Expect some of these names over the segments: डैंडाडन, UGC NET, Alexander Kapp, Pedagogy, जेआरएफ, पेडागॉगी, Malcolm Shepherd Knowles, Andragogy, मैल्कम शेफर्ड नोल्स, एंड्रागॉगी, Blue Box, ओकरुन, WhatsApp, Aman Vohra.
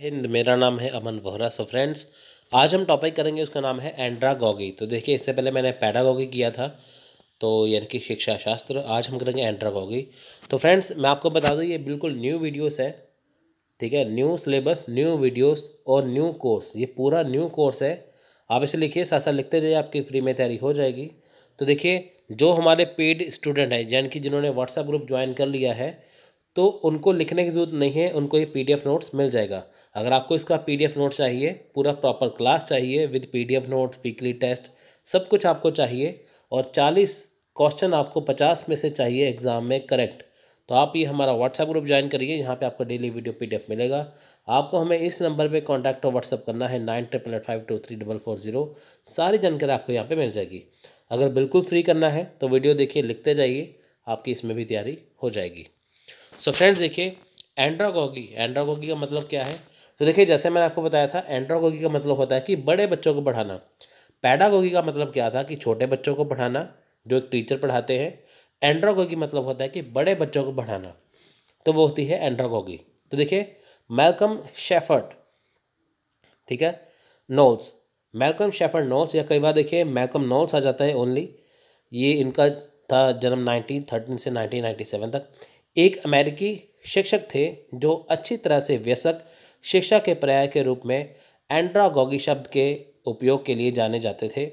हिंद, मेरा नाम है अमन वोहरा। सो फ्रेंड्स, आज हम टॉपिक करेंगे, उसका नाम है एंड्रागॉगी। तो देखिए, इससे पहले मैंने पेडागॉगी किया था, तो यानी कि शिक्षा शास्त्र। आज हम करेंगे एंड्रागॉगी। तो फ्रेंड्स, मैं आपको बता दूं, ये बिल्कुल न्यू वीडियोस है, ठीक है। न्यू सिलेबस, न्यू वीडियोस और न्यू कोर्स, ये पूरा न्यू कोर्स है। आप इसे लिखिए, साथ साथ लिखते रहिए, आपकी फ्री में तैयारी हो जाएगी। तो देखिए, जो हमारे पेड स्टूडेंट हैं, यानी कि जिन्होंने व्हाट्सएप ग्रुप ज्वाइन कर लिया है, तो उनको लिखने की ज़रूरत नहीं है, उनको ये पीडीएफ नोट्स मिल जाएगा। अगर आपको इसका पीडीएफ नोट्स चाहिए, पूरा प्रॉपर क्लास चाहिए with PDF notes, weekly test, सब कुछ आपको चाहिए, और 40 क्वेश्चन आपको 50 में से चाहिए एग्ज़ाम में करेक्ट, तो आप ये हमारा व्हाट्सएप ग्रुप ज्वाइन करिए। यहाँ पे आपको डेली वीडियो पीडीएफ मिलेगा। आपको हमें इस नंबर पे कांटेक्ट और व्हाट्सअप करना है 9888523440। सारी जानकारी आपको यहाँ पे मिल जाएगी। अगर बिल्कुल फ्री करना है तो वीडियो देखिए, लिखते जाइए, आपकी इसमें भी तैयारी हो जाएगी। सो फ्रेंड्स, देखिए एंड्रागॉगी, एंड्रागॉगी का मतलब क्या है? तो देखिए, जैसे मैंने आपको बताया था, एंड्रागॉगी का मतलब होता है कि बड़े बच्चों को पढ़ाना। पेडागॉगी का मतलब क्या था? कि छोटे बच्चों को पढ़ाना, जो एक टीचर पढ़ाते हैं। एंड्रागॉगी मतलब होता है कि बड़े बच्चों को पढ़ाना, तो वो होती है एंड्रागॉगी। तो देखिए, मैल्कम शेफर्ड, ठीक है, नोल्स, मैल्कम शेफर्ड नोल्स, या कई बार देखिए मैल्कम नोल्स आ जाता है ओनली। ये इनका था जन्म 1913 से 1997 तक। एक अमेरिकी शिक्षक थे जो अच्छी तरह से वयस्क शिक्षा के पर्याय के रूप में एंड्रागॉगी शब्द के उपयोग के लिए जाने जाते थे।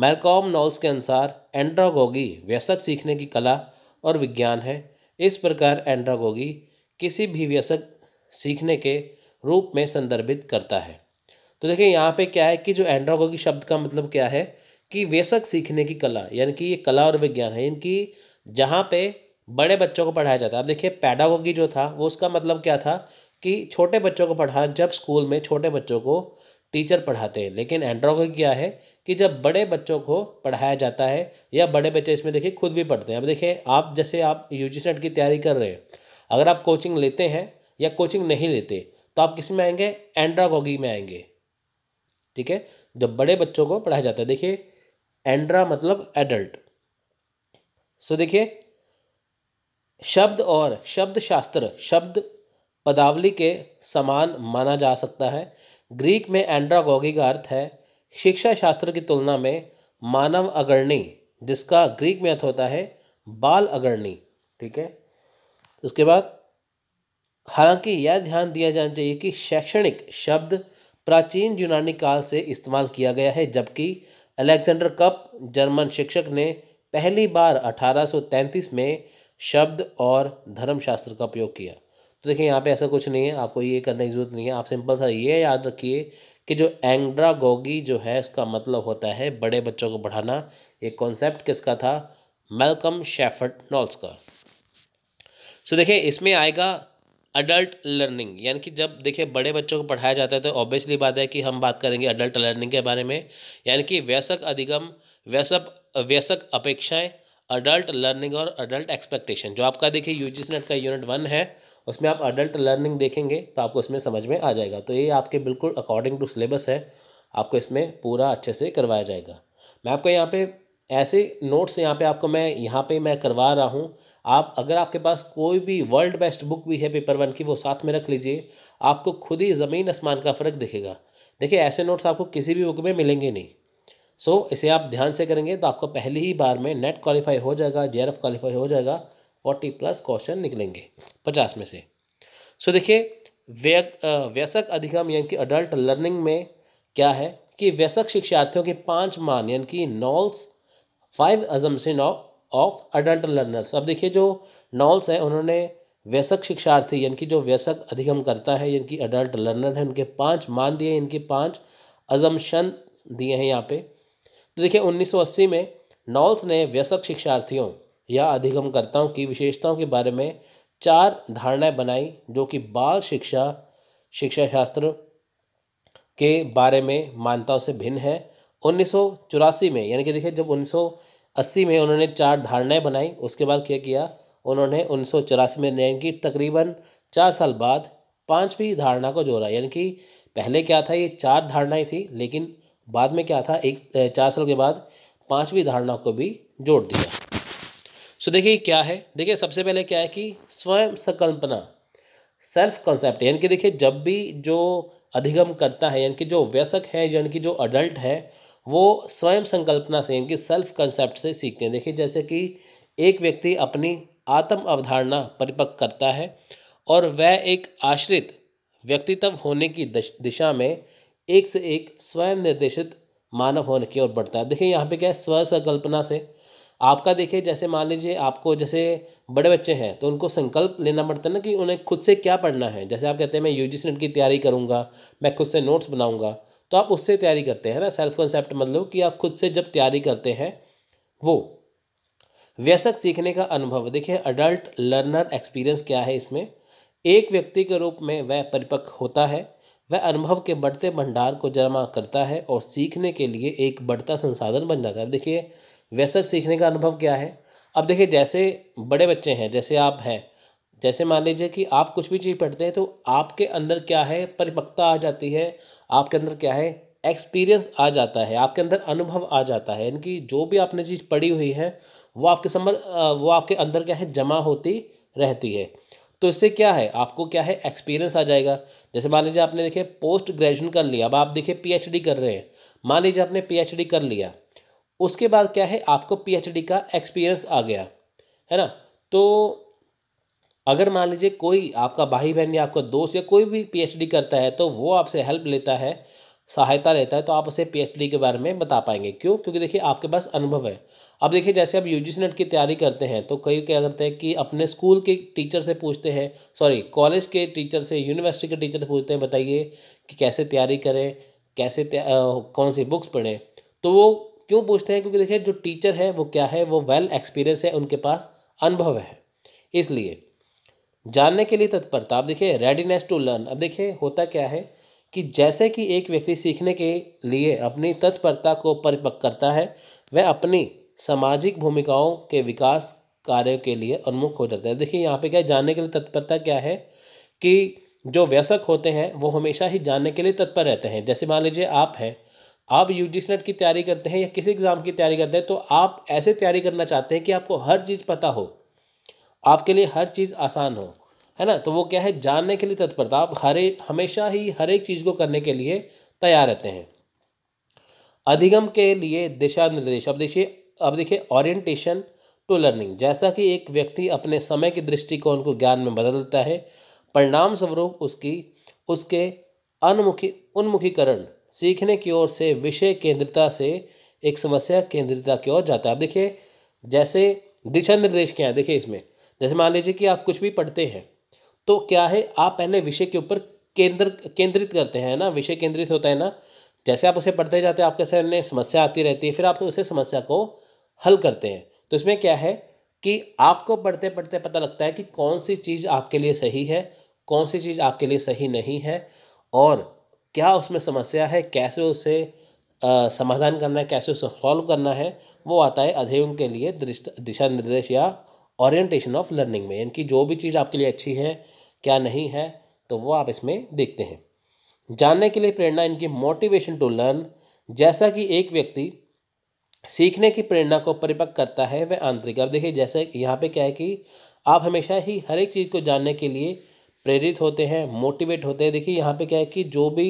मैल्कम नोल्स के अनुसार एंड्रागॉगी वयस्क सीखने की कला और विज्ञान है। इस प्रकार एंड्रागॉगी किसी भी वयस्क सीखने के रूप में संदर्भित करता है। तो देखिए, यहाँ पे क्या है कि जो एंड्रागॉगी शब्द का मतलब क्या है कि वयस्क सीखने की कला, यानी कि ये कला और विज्ञान है इनकी, जहाँ पे बड़े बच्चों को पढ़ाया जाता है। अब देखिए, पेडागॉगी जो था वो, उसका मतलब क्या था कि छोटे बच्चों को पढ़ाना, जब स्कूल में छोटे बच्चों को टीचर पढ़ाते हैं। लेकिन एंड्रागॉगी क्या है कि जब बड़े बच्चों को पढ़ाया जाता है, या बड़े बच्चे इसमें देखिए खुद भी पढ़ते हैं। अब देखिए, आप जैसे आप यूजीसी नेट की तैयारी कर रहे हैं, अगर आप कोचिंग लेते हैं या कोचिंग नहीं लेते, तो आप किस में आएंगे? एंड्रागॉगी में आएंगे, ठीक है, जब बड़े बच्चों को पढ़ाया जाता है। देखिए, एंड्रा मतलब एडल्ट। सो देखिए, शब्द और शब्दशास्त्र शब्द पदावली के समान माना जा सकता है। ग्रीक में एंड्रागॉगी का अर्थ है शिक्षा शास्त्र की तुलना में मानव अग्रणी, जिसका ग्रीक में अर्थ होता है बाल अग्रणी, ठीक है। उसके बाद, हालांकि यह ध्यान दिया जाना चाहिए कि शैक्षणिक शब्द प्राचीन यूनानी काल से इस्तेमाल किया गया है, जबकि अलेक्जेंडर कप जर्मन शिक्षक ने पहली बार 1833 में शब्द और धर्मशास्त्र का प्रयोग किया। तो देखिए, यहाँ पे ऐसा कुछ नहीं है, आपको ये करने की ज़रूरत नहीं है। आप सिंपल सा ये याद रखिए कि जो एंड्रागॉगी जो है, इसका मतलब होता है बड़े बच्चों को पढ़ाना। ये कॉन्सेप्ट किसका था? मैल्कम शेफर्ड नोल्स का। सो देखिए, इसमें आएगा अडल्ट लर्निंग, यानी कि जब देखिए बड़े बच्चों को पढ़ाया जाता है, तो ऑब्वियसली बात है कि हम बात करेंगे अडल्ट लर्निंग के बारे में, यानी कि वयस्क अधिगम, वयस्क अपेक्षाएँ, अडल्ट लर्निंग और अडल्ट एक्सपेक्टेशन। जो आपका देखिए यूजीसी नेट का यूनिट 1 है, उसमें आप अडल्ट लर्निंग देखेंगे तो आपको इसमें समझ में आ जाएगा। तो ये आपके बिल्कुल अकॉर्डिंग टू सिलेबस है, आपको इसमें पूरा अच्छे से करवाया जाएगा। मैं आपको यहाँ पे ऐसे नोट्स यहाँ पे मैं करवा रहा हूँ। आप, अगर आपके पास कोई भी वर्ल्ड बेस्ट बुक भी है पेपर 1 की, वो साथ में रख लीजिए, आपको खुद ही ज़मीन आसमान का फ़र्क दिखेगा। देखिए, ऐसे नोट्स आपको किसी भी बुक में मिलेंगे नहीं। सो इसे आप ध्यान से करेंगे तो आपको पहली ही बार में नेट क्वालिफाई हो जाएगा, जेआरएफ क्वालिफाई हो जाएगा। 40+ क्वेश्चन निकलेंगे 50 में से। सो देखिए, वयस्क अधिगम यानी कि अडल्ट लर्निंग में क्या है कि वयस्क शिक्षार्थियों के 5 मान, यानी कि Knowles 5 assumption of adult learners. अब देखिए, जो नॉल्स हैं, उन्होंने वयस्क शिक्षार्थी यानी कि जो वयस्क अधिगम करता है, यानी कि अडल्ट लर्नर है, उनके 5 मान दिए, इनके 5 अजम्पशन दिए हैं यहाँ पे। तो देखिए, 1980 में नॉल्स ने वयस्क शिक्षार्थियों या अधिगमकर्ताओं की विशेषताओं के बारे में 4 धारणाएं बनाई, जो कि बाल शिक्षा, शिक्षाशास्त्र के बारे में मान्यताओं से भिन्न है। 1984 में, यानी कि देखिए जब 1980 में उन्होंने 4 धारणाएं बनाई, उसके बाद क्या किया उन्होंने 1984 में, यानी कि तकरीबन 4 साल बाद 5वीं धारणा को जोड़ा। यानी कि पहले क्या था, ये 4 धारणाएँ थी, लेकिन बाद में क्या था, 4 साल के बाद 5वीं धारणा को भी जोड़ दिया। सो देखिए, क्या है, देखिए सबसे पहले क्या है कि स्वयं संकल्पना। सेल्फ कंसेप्ट, यानी कि देखिए जब भी जो अधिगम करता है यानी कि जो वयस्क है यानी कि जो अडल्ट है वो स्वयं संकल्पना से यानी कि सेल्फ कंसेप्ट से सीखते हैं। देखिए जैसे कि एक व्यक्ति अपनी आत्म अवधारणा परिपक्व करता है और वह एक आश्रित व्यक्तित्व होने की दिशा में एक से एक स्वयं निर्देशित मानव होने की ओर बढ़ता है। देखिए यहाँ पे क्या है, स्व संकल्पना से आपका, देखिए जैसे मान लीजिए आपको जैसे बड़े बच्चे हैं तो उनको संकल्प लेना पड़ता है ना कि उन्हें खुद से क्या पढ़ना है। जैसे आप कहते हैं मैं यूजीसी नेट की तैयारी करूँगा, मैं खुद से नोट्स बनाऊँगा, तो आप उससे तैयारी करते हैं ना। सेल्फ कंसेप्ट मतलब कि आप खुद से जब तैयारी करते हैं वो वयस्क सीखने का अनुभव। देखिए अडल्ट लर्नर एक्सपीरियंस क्या है, इसमें एक व्यक्ति के रूप में वह परिपक्व होता है, वह अनुभव के बढ़ते भंडार को जमा करता है और सीखने के लिए एक बढ़ता संसाधन बन जाता है। देखिए वयस्क सीखने का अनुभव क्या है, अब देखिए जैसे बड़े बच्चे हैं, जैसे आप हैं, जैसे मान लीजिए कि आप कुछ भी चीज़ पढ़ते हैं तो आपके अंदर क्या है, परिपक्वता आ जाती है, आपके अंदर क्या है, एक्सपीरियंस आ जाता है, आपके अंदर अनुभव आ जाता है। यानी कि जो भी आपने चीज़ पढ़ी हुई है वो आपके अंदर क्या है, जमा होती रहती है। तो इससे क्या है, आपको क्या है, एक्सपीरियंस आ जाएगा। जैसे मान लीजिए आपने देखिए पोस्ट ग्रेजुएशन कर लिया, अब आप देखिए पीएचडी कर रहे हैं, मान लीजिए आपने पीएचडी कर लिया, उसके बाद क्या है, आपको पीएचडी का एक्सपीरियंस आ गया है ना। तो अगर मान लीजिए कोई आपका भाई बहन या आपका दोस्त या कोई भी पीएचडी करता है तो वो आपसे हेल्प लेता है, सहायता लेता है, तो आप उसे पीएचडी के बारे में बता पाएंगे। क्यों? क्योंकि देखिए आपके पास अनुभव है। अब देखिए जैसे आप यूजीसी नेट की तैयारी करते हैं तो कई क्या करते हैं कि अपने स्कूल के टीचर से पूछते हैं, सॉरी कॉलेज के टीचर से, यूनिवर्सिटी के टीचर से पूछते हैं बताइए कि कैसे तैयारी करें, कैसे कौन सी बुक्स पढ़ें। तो वो क्यों पूछते हैं, क्योंकि देखिए जो टीचर है वो क्या है, वो वेल एक्सपीरियंस है, उनके पास अनुभव है, इसलिए जानने के लिए तत्परता। अब देखिए रेडीनेस टू लर्न, अब देखिए होता क्या है कि जैसे कि एक व्यक्ति सीखने के लिए अपनी तत्परता को परिपक्व करता है, वह अपनी सामाजिक भूमिकाओं के विकास कार्यों के लिए उन्मुख हो जाता है। देखिए यहाँ पे क्या है, जानने के लिए तत्परता क्या है कि जो वयस्क होते हैं वो हमेशा ही जानने के लिए तत्पर रहते हैं। जैसे मान लीजिए आप हैं, आप यूजीसी नेट की तैयारी करते हैं या किसी एग्ज़ाम की तैयारी करते हैं, तो आप ऐसे तैयारी करना चाहते हैं कि आपको हर चीज़ पता हो, आपके लिए हर चीज़ आसान हो, है ना। तो वो क्या है, जानने के लिए तत्परता, आप हमेशा ही हर एक चीज़ को करने के लिए तैयार रहते हैं। अधिगम के लिए दिशा निर्देश, अब देखिए ओरिएंटेशन टू लर्निंग, जैसा कि एक व्यक्ति अपने समय के दृष्टिकोण को ज्ञान में बदलता है, परिणाम स्वरूप उसके उन्मुखीकरण सीखने की ओर से विषय केंद्रितता से एक समस्या केंद्रितता की ओर जाता है। अब देखिए जैसे दिशा निर्देश क्या है, देखिए इसमें जैसे मान लीजिए कि आप कुछ भी पढ़ते हैं तो क्या है, आप पहले विषय के ऊपर केंद्रित करते हैं ना, विषय केंद्रित होता है ना। जैसे आप उसे पढ़ते जाते हैं आपके सामने समस्या आती रहती है, फिर आप उसे समस्या को हल करते हैं। तो इसमें क्या है कि आपको पढ़ते पढ़ते पता लगता है कि कौन सी चीज़ आपके लिए सही है, कौन सी चीज़ आपके लिए सही नहीं है, और क्या उसमें समस्या है, कैसे उसे समाधान करना है, कैसे उसे सॉल्व करना है, वो आता है अधिगम के लिए दिशा निर्देश या ओरिएंटेशन ऑफ लर्निंग में। यानी जो भी चीज़ आपके लिए अच्छी है क्या नहीं है तो वो आप इसमें देखते हैं। जानने के लिए प्रेरणा, इनकी मोटिवेशन टू लर्न, जैसा कि एक व्यक्ति सीखने की प्रेरणा को परिपक्व करता है वह आंतरिक। अब देखिए जैसे यहाँ पे क्या है कि आप हमेशा ही हर एक चीज़ को जानने के लिए प्रेरित होते हैं, मोटिवेट होते हैं। देखिए यहाँ पे क्या है कि जो भी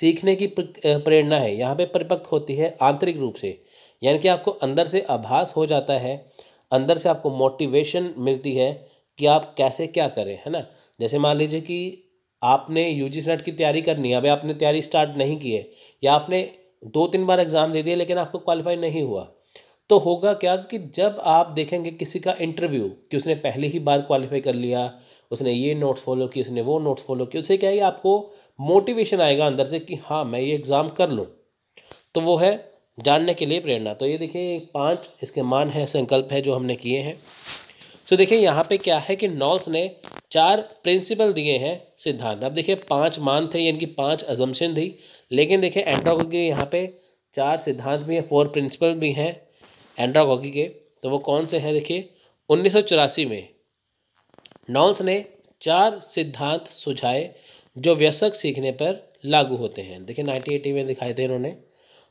सीखने की प्रेरणा है यहाँ पे परिपक्व होती है आंतरिक रूप से, यानी कि आपको अंदर से आभास हो जाता है, अंदर से आपको मोटिवेशन मिलती है कि आप कैसे क्या करें, है ना। जैसे मान लीजिए कि आपने यूजीसी नेट की तैयारी करनी है, अभी आपने तैयारी स्टार्ट नहीं की है, या आपने 2-3 बार एग्ज़ाम दे दिए लेकिन आपको क्वालिफाई नहीं हुआ, तो होगा क्या कि जब आप देखेंगे किसी का इंटरव्यू कि उसने पहले ही बार क्वालिफाई कर लिया, उसने ये नोट्स फॉलो किए, उसने वो नोट्स फॉलो किए, उससे क्या है आपको मोटिवेशन आएगा अंदर से कि हाँ मैं ये एग्ज़ाम कर लूँ। तो वो है जानने के लिए प्रेरणा। तो ये देखिए 5 इसके मान है, संकल्प है जो हमने किए हैं। तो देखिए यहाँ पे क्या है कि नॉल्स ने 4 प्रिंसिपल दिए हैं, सिद्धांत। अब देखिए 5 मान थे यानी कि 5 अजम्पशन थी, लेकिन देखिए एंड्रागोगी यहाँ पे 4 सिद्धांत भी हैं, 4 प्रिंसिपल भी हैं एंड्रागोगी के। तो वो कौन से हैं, देखिए 1984 में नॉल्स ने 4 सिद्धांत सुझाए जो वयस्क सीखने पर लागू होते हैं। देखिए 1980 में दिखाए थे इन्होंने।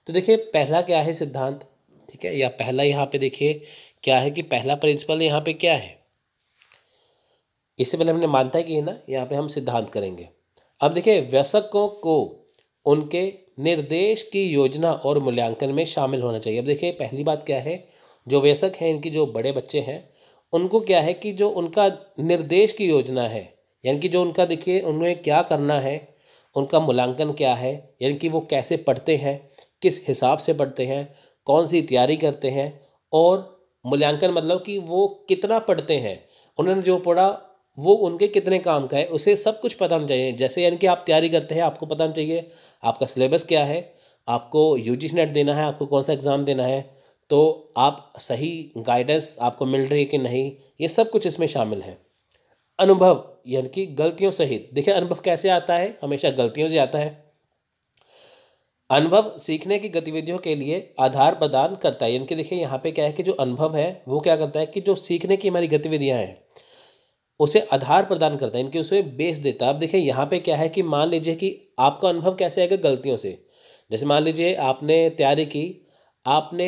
तो देखिए पहला क्या है सिद्धांत, ठीक है, या पहला यहाँ पे देखिए क्या है कि पहला प्रिंसिपल यहाँ पे क्या है, इससे पहले हमने मान्यता की है ना, यहाँ पे हम सिद्धांत करेंगे। अब देखिए, वयस्कों को उनके निर्देश की योजना और मूल्यांकन में शामिल होना चाहिए। अब देखिए, पहली बात क्या है, जो वयस्क हैं, इनकी जो बड़े बच्चे हैं, उनको क्या है कि जो उनका निर्देश की योजना है, यानी कि जो उनका देखिए उन्हें क्या करना है, उनका मूल्यांकन क्या है, यानी कि वो कैसे पढ़ते हैं, किस हिसाब से पढ़ते हैं, कौन सी तैयारी करते हैं, और मूल्यांकन मतलब कि वो कितना पढ़ते हैं, उन्होंने जो पढ़ा वो उनके कितने काम का है, उसे सब कुछ पता होना चाहिए। जैसे यानी कि आप तैयारी करते हैं, आपको पता होना चाहिए आपका सिलेबस क्या है, आपको यूजीसी नेट देना है, आपको कौन सा एग्ज़ाम देना है, तो आप सही गाइडेंस आपको मिल रही है कि नहीं, ये सब कुछ इसमें शामिल है। अनुभव यानी कि गलतियों सहित। देखिए, अनुभव कैसे आता है, हमेशा गलतियों से आता है। अनुभव सीखने की गतिविधियों के लिए आधार प्रदान करता है। यानी कि देखिए, यहाँ पे क्या है कि जो अनुभव है वो क्या करता है कि जो सीखने की हमारी गतिविधियाँ हैं उसे आधार प्रदान करता है, इनके उसे बेस देता है। अब देखिए, यहाँ पे क्या है कि मान लीजिए कि आपका अनुभव कैसे आएगा, गलतियों से। जैसे मान लीजिए आपने तैयारी की, आपने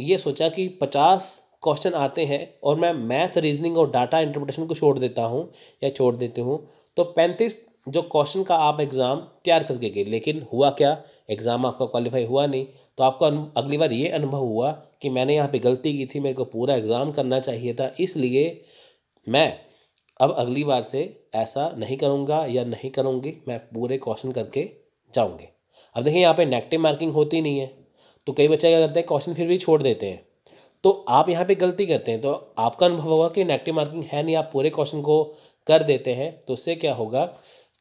ये सोचा कि 50 क्वेश्चन आते हैं और मैं मैथ, रीजनिंग और डाटा इंटरप्रिटेशन को छोड़ देता हूँ या छोड़ देती हूँ, तो 35 जो क्वेश्चन का आप एग्ज़ाम तैयार करके गए, लेकिन हुआ क्या, एग्ज़ाम आपका क्वालिफाई हुआ नहीं, तो आपको अगली बार ये अनुभव हुआ कि मैंने यहाँ पे गलती की थी, मेरे को पूरा एग्ज़ाम करना चाहिए था, इसलिए मैं अब अगली बार से ऐसा नहीं करूँगा या नहीं करूँगी, मैं पूरे क्वेश्चन करके जाऊँगी। अब देखिए, यहाँ पर नेगेटिव मार्किंग होती नहीं है, तो कई बच्चे क्या करते हैं, क्वेश्चन फिर भी छोड़ देते हैं, तो आप यहाँ पे गलती करते हैं, तो आपका अनुभव होगा कि नेगेटिव मार्किंग है नहीं, आप पूरे क्वेश्चन को कर देते हैं, तो उससे क्या होगा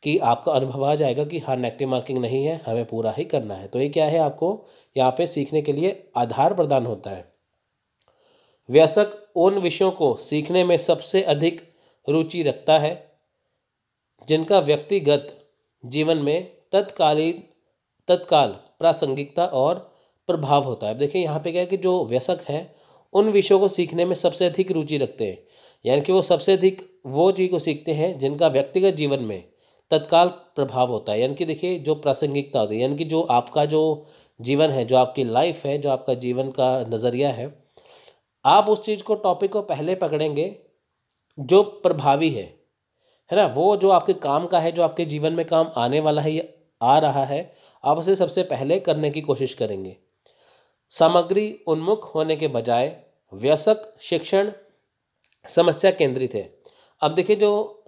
कि आपका अनुभव आ जाएगा कि हाँ, नेगेटिव मार्किंग नहीं है, हमें पूरा ही करना है। तो ये क्या है, आपको यहाँ पे सीखने के लिए आधार प्रदान होता है। वयस्क उन विषयों को सीखने में सबसे अधिक रुचि रखता है जिनका व्यक्तिगत जीवन में तत्काल प्रासंगिकता और प्रभाव होता है। देखिए, यहाँ पे क्या है कि जो वयस्क हैं उन विषयों को सीखने में सबसे अधिक रुचि रखते हैं, यानी कि वो सबसे अधिक वो चीज़ को सीखते हैं जिनका व्यक्तिगत जीवन में तत्काल प्रभाव होता है। यानी कि देखिए, जो प्रासंगिकता होती है, यानी कि जो आपका जो जीवन है, जो आपकी लाइफ है, जो आपका जीवन का नज़रिया है, आप उस चीज़ को, टॉपिक को पहले पकड़ेंगे जो प्रभावी है ना, वो जो आपके काम का है, जो आपके जीवन में काम आने वाला है, आ रहा है, आप उसे सबसे पहले करने की कोशिश करेंगे। सामग्री उन्मुख होने के बजाय वयस्क शिक्षण समस्या केंद्रित है। अब देखिए, जो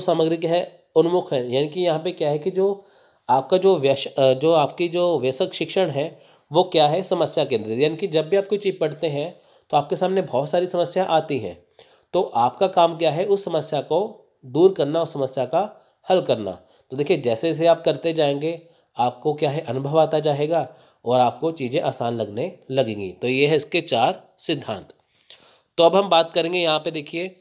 सामग्री के है उन्मुख है, यानी कि यहाँ पे क्या है कि जो आपकी वयस्क शिक्षण है वो क्या है, समस्या केंद्रित। यानी कि जब भी आप कोई चीज़ पढ़ते हैं तो आपके सामने बहुत सारी समस्या आती हैं, तो आपका काम क्या है, उस समस्या को दूर करना, उस समस्या का हल करना। तो देखिए, जैसे जैसे आप करते जाएंगे आपको क्या है, अनुभव आता जाएगा और आपको चीज़ें आसान लगने लगेंगी। तो ये है इसके 4 सिद्धांत। तो अब हम बात करेंगे यहाँ पे, देखिए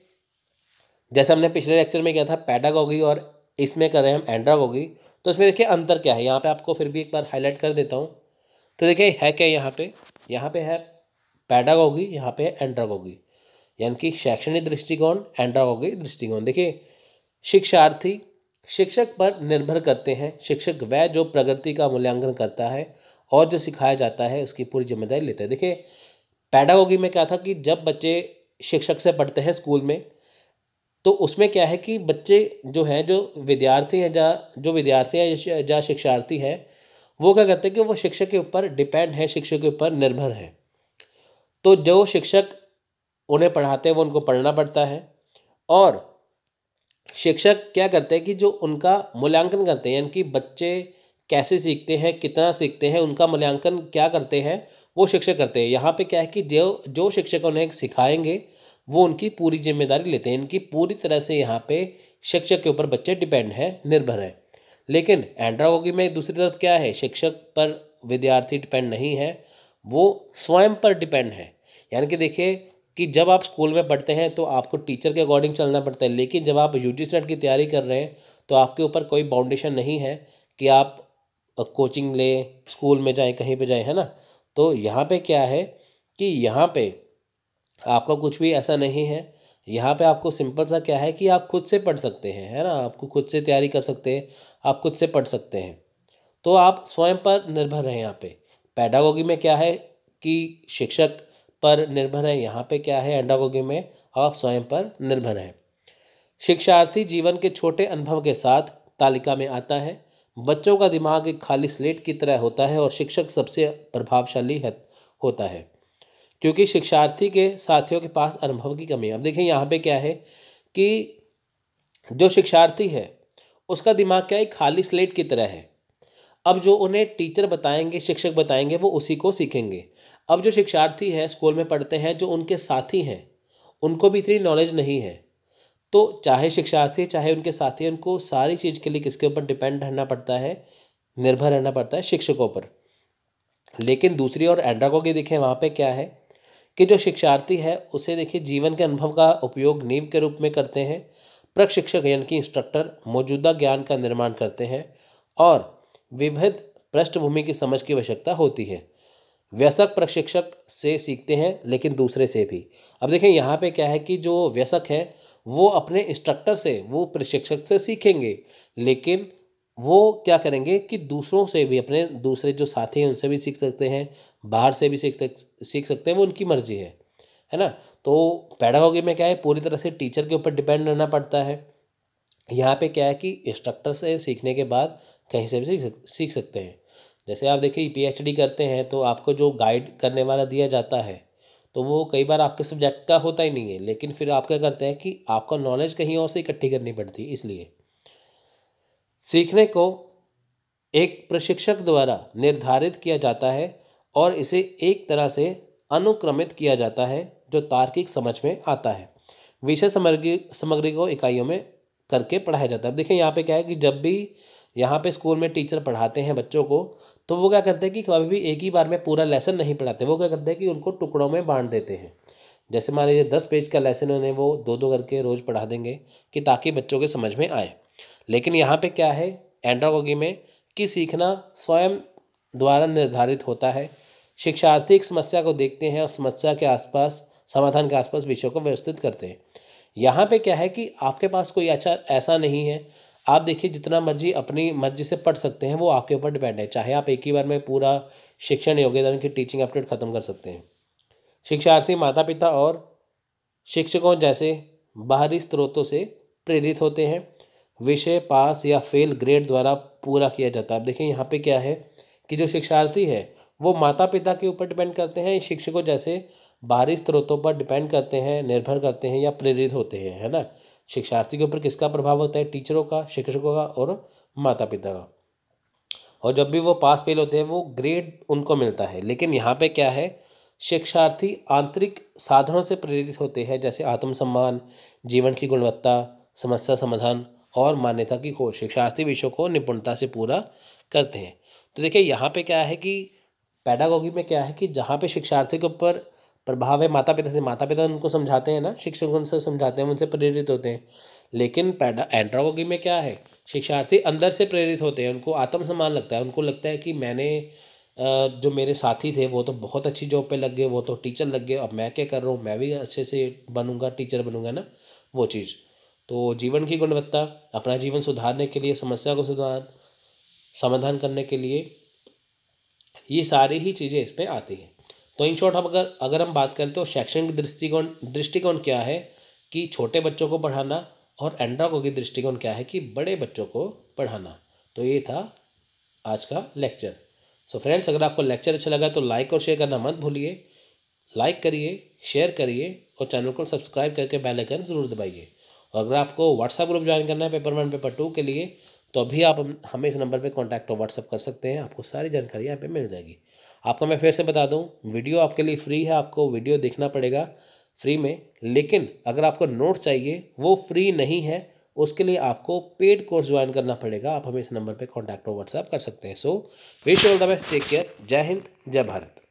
जैसे हमने पिछले लेक्चर में किया था पेडागॉजी, और इसमें कर रहे हैं हम एंड्रागॉजी, तो इसमें देखिए अंतर क्या है, यहाँ पे आपको फिर भी एक बार हाईलाइट कर देता हूँ। तो देखिए है क्या, यहाँ पे है पेडागॉजी, यहाँ पे है एंड्रागॉजी, यानी कि शैक्षणिक दृष्टिकोण, एंड्रागॉजी दृष्टिकोण। देखिए, शिक्षार्थी शिक्षक पर निर्भर करते हैं, शिक्षक वह जो प्रगति का मूल्यांकन करता है और जो सिखाया जाता है उसकी पूरी जिम्मेदारी लेते हैं। देखिए, पेडागॉजी में क्या था कि जब बच्चे शिक्षक से पढ़ते हैं स्कूल में, तो उसमें क्या है कि बच्चे जो हैं, जो विद्यार्थी या शिक्षार्थी है, वो क्या करते हैं कि वो शिक्षक के ऊपर डिपेंड है, शिक्षक के ऊपर निर्भर है। तो जो शिक्षक उन्हें पढ़ाते हैं वो उनको पढ़ना पड़ता है, और शिक्षक क्या करते हैं कि जो उनका मूल्यांकन करते हैं, यानी कि बच्चे कैसे सीखते हैं, कितना सीखते हैं, उनका मूल्यांकन क्या करते हैं वो शिक्षक करते हैं। यहाँ पे क्या है कि जो शिक्षक उन्हें सिखाएंगे वो उनकी पूरी जिम्मेदारी लेते हैं, इनकी पूरी तरह से यहाँ पे शिक्षक के ऊपर बच्चे डिपेंड हैं, निर्भर हैं। लेकिन एंड्रागॉजी में दूसरी तरफ क्या है, शिक्षक पर विद्यार्थी डिपेंड नहीं है, वो स्वयं पर डिपेंड है। यानी कि देखिए कि जब आप स्कूल में पढ़ते हैं तो आपको टीचर के अकॉर्डिंग चलना पड़ता है, लेकिन जब आप यूजीसी नेट की तैयारी कर रहे हैं तो आपके ऊपर कोई बाउंडेशन नहीं है कि आप कोचिंग लें, स्कूल में जाएं, कहीं पे जाएं, है ना। तो यहाँ पे क्या है कि यहाँ पे आपका कुछ भी ऐसा नहीं है, यहाँ पे आपको सिंपल सा क्या है कि आप खुद से पढ़ सकते हैं, है ना, आपको खुद से तैयारी कर सकते हैं, आप खुद से पढ़ सकते हैं, तो आप स्वयं पर निर्भर हैं। यहाँ पे पेडागॉजी में क्या है कि शिक्षक पर निर्भर है, यहाँ पे क्या है एंड्रागॉजी में आप स्वयं पर निर्भर हैं। शिक्षार्थी जीवन के छोटे अनुभव के साथ तालिका में आता है। बच्चों का दिमाग एक खाली स्लेट की तरह होता है और शिक्षक सबसे प्रभावशाली होता है, क्योंकि शिक्षार्थी के साथियों के पास अनुभव की कमी है। अब देखें यहाँ पे क्या है कि जो शिक्षार्थी है उसका दिमाग क्या है, खाली स्लेट की तरह है। अब जो उन्हें टीचर बताएंगे, शिक्षक बताएंगे, वो उसी को सीखेंगे। अब जो शिक्षार्थी है स्कूल में पढ़ते हैं, जो उनके साथी हैं, उनको भी इतनी नॉलेज नहीं है। तो चाहे शिक्षार्थी चाहे उनके साथी, उनको सारी चीज़ के लिए किसके ऊपर डिपेंड रहना पड़ता है, निर्भर रहना पड़ता है, शिक्षकों पर। लेकिन दूसरी ओर एंड्रागोगी देखें, वहाँ पे क्या है कि जो शिक्षार्थी है उसे देखिए जीवन के अनुभव का उपयोग नींव के रूप में करते हैं। प्रशिक्षक यानी कि इंस्ट्रक्टर मौजूदा ज्ञान का निर्माण करते हैं और विविध पृष्ठभूमि की समझ की आवश्यकता होती है। व्यस्क प्रशिक्षक से सीखते हैं लेकिन दूसरे से भी। अब देखें यहाँ पे क्या है कि जो व्यस्क है वो अपने इंस्ट्रक्टर से, वो प्रशिक्षक से सीखेंगे, लेकिन वो क्या करेंगे कि दूसरों से भी, अपने दूसरे जो साथी हैं उनसे भी सीख सकते हैं, बाहर से भी सीख सकते हैं, वो उनकी मर्ज़ी है ना। तो पेडागॉजी में क्या है, पूरी तरह से टीचर के ऊपर डिपेंड रहना पड़ता है। यहाँ पे क्या है कि इंस्ट्रक्टर से सीखने के बाद कहीं से भी सीख सकते हैं। जैसे आप देखिए पीएचडी करते हैं तो आपको जो गाइड करने वाला दिया जाता है तो वो कई बार आपके सब्जेक्ट का होता ही नहीं है, लेकिन फिर आप क्या करते हैं कि आपका नॉलेज कहीं और से इकट्ठी करनी पड़ती है। इसलिए सीखने को एक प्रशिक्षक द्वारा निर्धारित किया जाता है और इसे एक तरह से अनुक्रमित किया जाता है, जो तार्किक समझ में आता है। विषय सामग्री को इकाइयों में करके पढ़ाया जाता है। अब देखें यहाँ पे क्या है कि जब भी यहाँ पे स्कूल में टीचर पढ़ाते हैं बच्चों को, तो वो क्या करते हैं कि कभी भी एक ही बार में पूरा लेसन नहीं पढ़ाते। वो क्या करते हैं कि उनको टुकड़ों में बांट देते हैं। जैसे मान लीजिए 10 पेज का लेसन उन्हें वो 2-2 करके रोज़ पढ़ा देंगे कि ताकि बच्चों के समझ में आए। लेकिन यहाँ पे क्या है एंड्रागोगी में कि सीखना स्वयं द्वारा निर्धारित होता है। शिक्षार्थी एक समस्या को देखते हैं और समस्या के आसपास, समाधान के आसपास विषयों को व्यवस्थित करते हैं। यहाँ पे क्या है कि आपके पास कोई अच्छा ऐसा नहीं है, आप देखिए जितना मर्जी अपनी मर्जी से पढ़ सकते हैं, वो आपके ऊपर डिपेंड है। चाहे आप एक ही बार में पूरा शिक्षण योग्यदान की टीचिंग अपडेट ख़त्म कर सकते हैं। शिक्षार्थी माता पिता और शिक्षकों जैसे बाहरी स्रोतों से प्रेरित होते हैं। विषय पास या फेल ग्रेड द्वारा पूरा किया जाता है। अब देखिए यहाँ पे क्या है कि जो शिक्षार्थी है वो माता पिता के ऊपर डिपेंड करते हैं, शिक्षकों जैसे बाहरी स्रोतों पर डिपेंड करते हैं, निर्भर करते हैं या प्रेरित होते हैं, है ना। शिक्षार्थी के ऊपर किसका प्रभाव होता है, टीचरों का, शिक्षकों का और माता पिता का। और जब भी वो पास फेल होते हैं वो ग्रेड उनको मिलता है। लेकिन यहाँ पे क्या है, शिक्षार्थी आंतरिक साधनों से प्रेरित होते हैं, जैसे आत्मसम्मान, जीवन की गुणवत्ता, समस्या समाधान और मान्यता की खोज। शिक्षार्थी विषयों को निपुणता से पूरा करते हैं। तो देखिए यहाँ पे क्या है कि पेडागॉजी में क्या है कि जहाँ पे शिक्षार्थी के ऊपर प्रभाव है माता पिता से, माता पिता उनको समझाते हैं ना, शिक्षक उनसे समझाते हैं, उनसे प्रेरित होते हैं। लेकिन एंड्रागोगी में क्या है, शिक्षार्थी अंदर से प्रेरित होते हैं, उनको आत्मसम्मान लगता है, उनको लगता है कि मैंने जो मेरे साथी थे वो तो बहुत अच्छी जॉब पे लग गए, वो तो टीचर लग गए, अब मैं क्या कर रहा हूँ, मैं भी अच्छे से बनूंगा, टीचर बनूंगा ना, वो चीज़। तो जीवन की गुणवत्ता, अपना जीवन सुधारने के लिए, समस्या को समाधान करने के लिए, ये सारी ही चीज़ें इसमें आती हैं। तो इन शॉर्ट, अब अगर हम बात करें तो शैक्षणिक दृष्टिकोण क्या है कि छोटे बच्चों को पढ़ाना, और एंड्रागोगी दृष्टिकोण क्या है कि बड़े बच्चों को पढ़ाना। तो ये था आज का लेक्चर। सो फ्रेंड्स, अगर आपको लेक्चर अच्छा लगा तो लाइक और शेयर करना मत भूलिए। लाइक करिए, शेयर करिए और चैनल को सब्सक्राइब करके बेल आइकन ज़रूर दबाइए। और अगर आपको व्हाट्सएप ग्रुप ज्वाइन करना है पेपर 1 पेपर 2 के लिए, तो अभी आप हमें इस नंबर पे कॉन्टैक्ट और व्हाट्सएप कर सकते हैं, आपको सारी जानकारी यहाँ पे मिल जाएगी। आपको मैं फिर से बता दूँ, वीडियो आपके लिए फ्री है, आपको वीडियो देखना पड़ेगा फ्री में। लेकिन अगर आपको नोट चाहिए वो फ्री नहीं है, उसके लिए आपको पेड कोर्स ज्वाइन करना पड़ेगा। आप हमें इस नंबर पर कॉन्टैक्ट और व्हाट्सएप कर सकते हैं। So wish all the best, take care, जय हिंद, जय भारत।